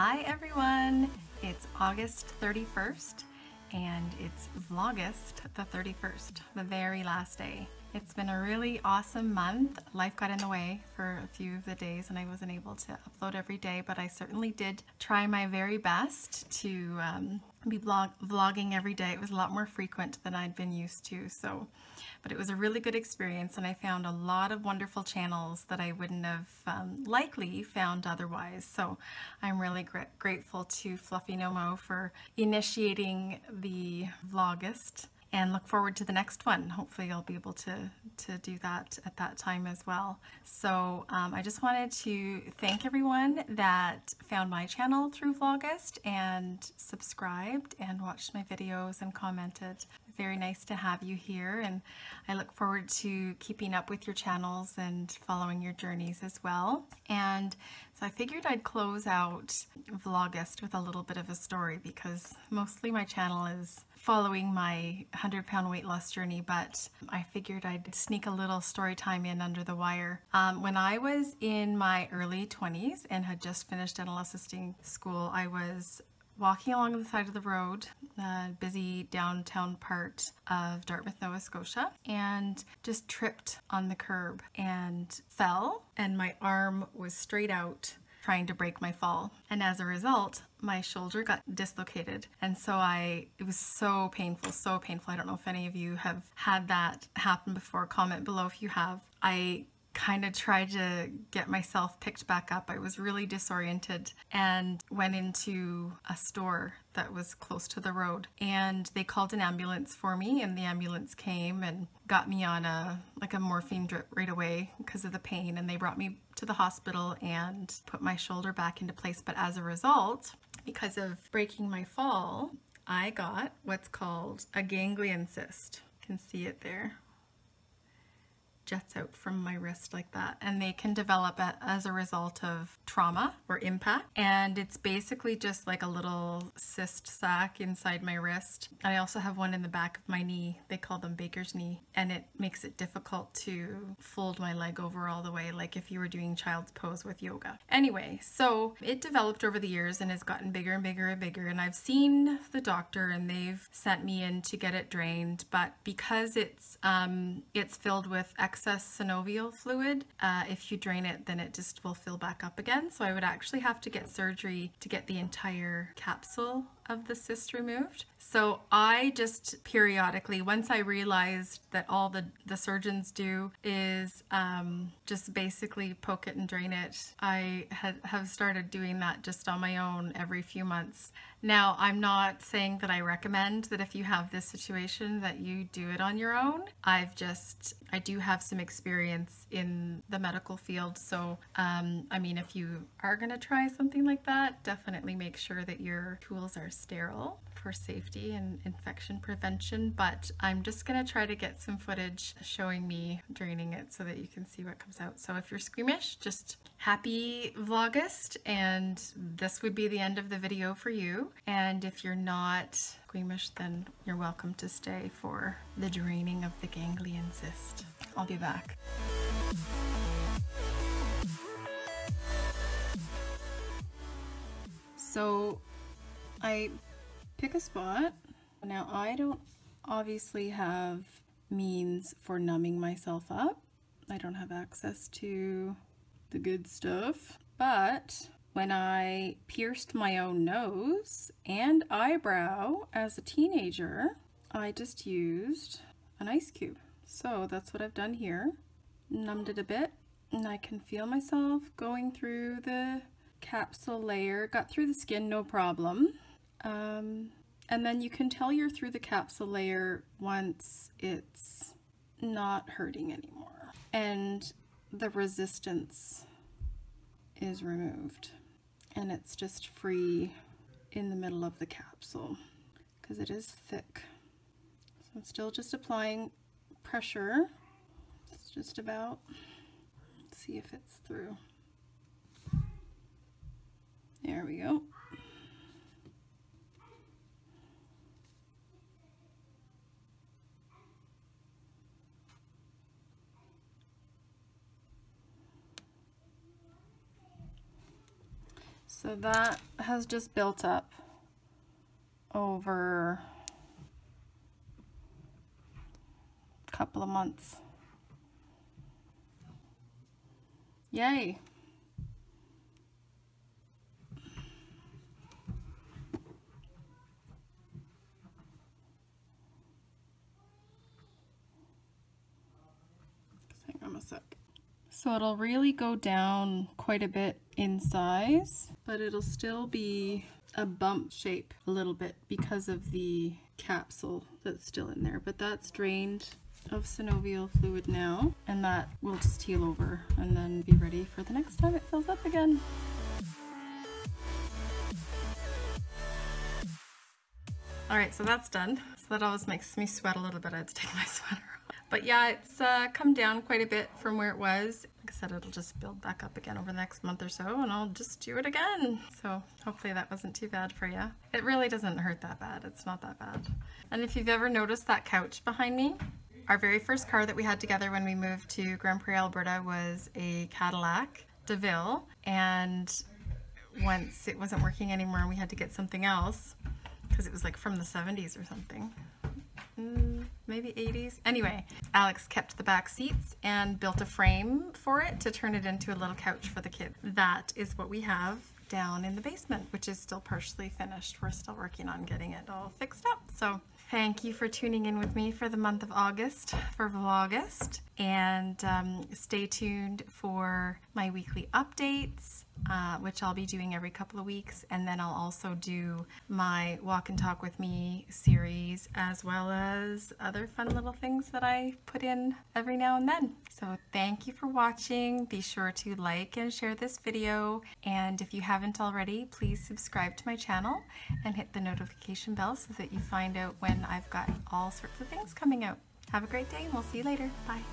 Hi everyone! It's August 31st and it's Vlogust the 31st, the very last day. It's been a really awesome month. Life got in the way for a few of the days and I wasn't able to upload every day, but I certainly did try my very best to be vlogging every day. It was a lot more frequent than I'd been used to, but it was a really good experience and I found a lot of wonderful channels that I wouldn't have likely found otherwise. So I'm really grateful to Fluffy Nomo for initiating the Vlogust and look forward to the next one. Hopefully I'll be able to do that at that time as well. So I just wanted to thank everyone that found my channel through Vlogust and subscribed and watched my videos and commented. Very nice to have you here, and I look forward to keeping up with your channels and following your journeys as well. And so I figured I'd close out Vlogust with a little bit of a story, because mostly my channel is following my 100-pound weight loss journey, but I figured I'd sneak a little story time in under the wire. When I was in my early 20s and had just finished dental assisting school, I was walking along the side of the road, busy downtown part of Dartmouth, Nova Scotia, and just tripped on the curb and fell, and my arm was straight out trying to break my fall, and as a result my shoulder got dislocated. And so it was so painful. I don't know if any of you have had that happen before. Comment below if you have. I kind of tried to get myself picked back up. I was really disoriented and went into a store that was close to the road, and they called an ambulance for me, and the ambulance came and got me on a morphine drip right away because of the pain, and they brought me to the hospital and put my shoulder back into place. But as a result, because of breaking my fall, I got what's called a ganglion cyst. You can see it there. Jets out from my wrist like that, and they can develop as a result of trauma or impact, and it's basically just like a little cyst sac inside my wrist. I also have one in the back of my knee. They call them baker's knee, and it makes it difficult to fold my leg over all the way, like if you were doing child's pose with yoga. Anyway, so it developed over the years and has gotten bigger and bigger and bigger, and I've seen the doctor and they've sent me in to get it drained, but because it's filled with excess synovial fluid, if you drain it then it just will fill back up again. So I would actually have to get surgery to get the entire capsule of the cyst removed. So I just periodically, once I realized that all the surgeons do is just basically poke it and drain it, I have started doing that just on my own every few months. Now, I'm not saying that I recommend that if you have this situation that you do it on your own. I do have some experience in the medical field, so I mean, if you are gonna try something like that, definitely make sure that your tools are sterile for safety and infection prevention. But I'm just gonna try to get some footage showing me draining it so that you can see what comes out. So if you're squeamish, just happy Vlogust, and this would be the end of the video for you. And if you're not squeamish, then you're welcome to stay for the draining of the ganglion cyst. I'll be back. So I pick a spot. Now, I don't obviously have means for numbing myself up. I don't have access to the good stuff, but when I pierced my own nose and eyebrow as a teenager, I just used an ice cube. So that's what I've done here. Numbed it a bit, and I can feel myself going through the capsule layer. Got through the skin, no problem. And then you can tell you're through the capsule layer once it's not hurting anymore and the resistance is removed and it's just free in the middle of the capsule, because it is thick. So I'm still just applying pressure. It's just about, let's see if it's through. There we go. So that has just built up over a couple of months. Yay! Hang on a sec. So it'll really go down quite a bit in size, but it'll still be a bump shape a little bit because of the capsule that's still in there, but that's drained of synovial fluid now, and that will just heal over and then be ready for the next time it fills up again. All right, so that's done. So that always makes me sweat a little bit. I had to take my sweater off. But yeah, it's come down quite a bit from where it was. Like I said, it'll just build back up again over the next month or so, and I'll just do it again. So hopefully that wasn't too bad for you. It really doesn't hurt that bad. It's not that bad. And if you've ever noticed that couch behind me, our very first car that we had together when we moved to Grand Prairie, Alberta was a Cadillac DeVille, and once it wasn't working anymore and we had to get something else because it was like from the 70s or something, maybe 80s. Anyway, Alex kept the back seats and built a frame for it to turn it into a little couch for the kids. That is what we have down in the basement, which is still partially finished. We're still working on getting it all fixed up. So thank you for tuning in with me for the month of August for Vlogust, and stay tuned for my weekly updates, which I'll be doing every couple of weeks, and then I'll also do my Walk and Talk with Me series, as well as other fun little things that I put in every now and then. So thank you for watching. Be sure to like and share this video, and if you haven't already, please subscribe to my channel and hit the notification bell so that you find out when I've got all sorts of things coming out. Have a great day, and we'll see you later. Bye.